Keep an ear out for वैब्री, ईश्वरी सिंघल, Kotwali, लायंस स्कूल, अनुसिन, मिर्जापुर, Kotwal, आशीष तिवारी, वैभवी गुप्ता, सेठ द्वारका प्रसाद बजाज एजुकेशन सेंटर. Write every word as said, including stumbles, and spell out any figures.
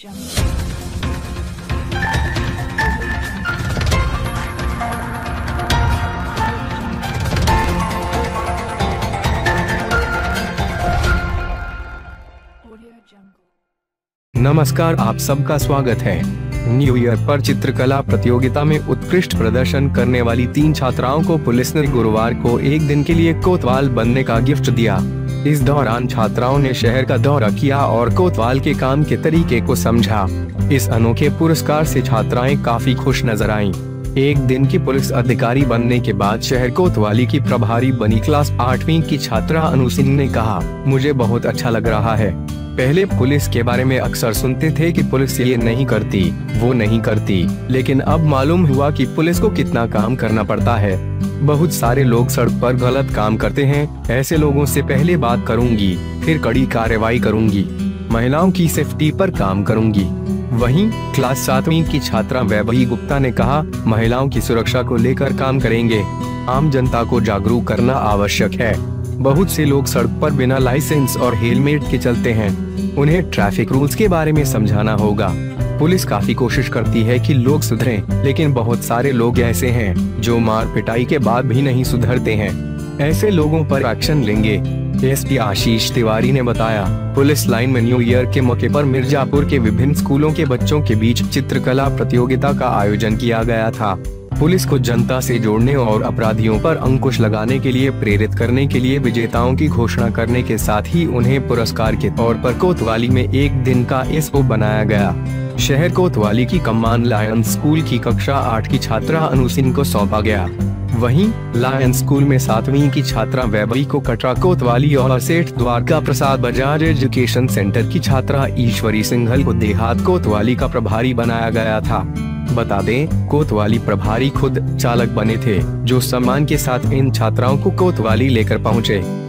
जाऊंगी। नमस्कार, आप सबका स्वागत है। न्यू ईयर पर चित्रकला प्रतियोगिता में उत्कृष्ट प्रदर्शन करने वाली तीन छात्राओं को पुलिस ने गुरुवार को एक दिन के लिए कोतवाल बनने का गिफ्ट दिया। इस दौरान छात्राओं ने शहर का दौरा किया और कोतवाल के काम के तरीके को समझा। इस अनोखे पुरस्कार से छात्राएं काफी खुश नजर आईं। एक दिन की पुलिस अधिकारी बनने के बाद शहर कोतवाली की प्रभारी बनी क्लास आठवीं की छात्रा अनुसिन ने कहा, मुझे बहुत अच्छा लग रहा है। पहले पुलिस के बारे में अक्सर सुनते थे कि पुलिस ये नहीं करती, वो नहीं करती, लेकिन अब मालूम हुआ कि पुलिस को कितना काम करना पड़ता है। बहुत सारे लोग सड़क पर गलत काम करते हैं, ऐसे लोगों से पहले बात करूंगी, फिर कड़ी कार्रवाई करूंगी, महिलाओं की सेफ्टी पर काम करूंगी। वहीं क्लास सातवीं की छात्रा वैभवी गुप्ता ने कहा, महिलाओं की सुरक्षा को लेकर काम करेंगे, आम जनता को जागरूक करना आवश्यक है। बहुत से लोग सड़क पर बिना लाइसेंस और हेलमेट के चलते हैं, उन्हें ट्रैफिक रूल्स के बारे में समझाना होगा। पुलिस काफी कोशिश करती है कि लोग सुधरें, लेकिन बहुत सारे लोग ऐसे हैं जो मार पिटाई के बाद भी नहीं सुधरते हैं। ऐसे लोगों पर एक्शन लेंगे, एसपी आशीष तिवारी ने बताया। पुलिस लाइन में न्यू ईयर के मौके पर मिर्जापुर के विभिन्न स्कूलों के बच्चों के बीच चित्रकला प्रतियोगिता का आयोजन किया गया था। पुलिस को जनता से जोड़ने और अपराधियों पर अंकुश लगाने के लिए प्रेरित करने के लिए विजेताओं की घोषणा करने के साथ ही उन्हें पुरस्कार के तौर पर कोतवाली में एक दिन का एसओ बनाया गया। शहर कोतवाली की कमान लायंस स्कूल की कक्षा आठ की छात्रा अनुसिन को सौंपा गया। वहीं लायंस स्कूल में सातवीं की छात्रा वैब्री को कटरा कोतवाली और सेठ द्वारका प्रसाद बजाज एजुकेशन सेंटर की छात्रा ईश्वरी सिंघल को देहात कोतवाली का प्रभारी बनाया गया था। बता दें, कोतवाली प्रभारी खुद चालक बने थे, जो सम्मान के साथ इन छात्राओं को कोतवाली लेकर पहुंचे।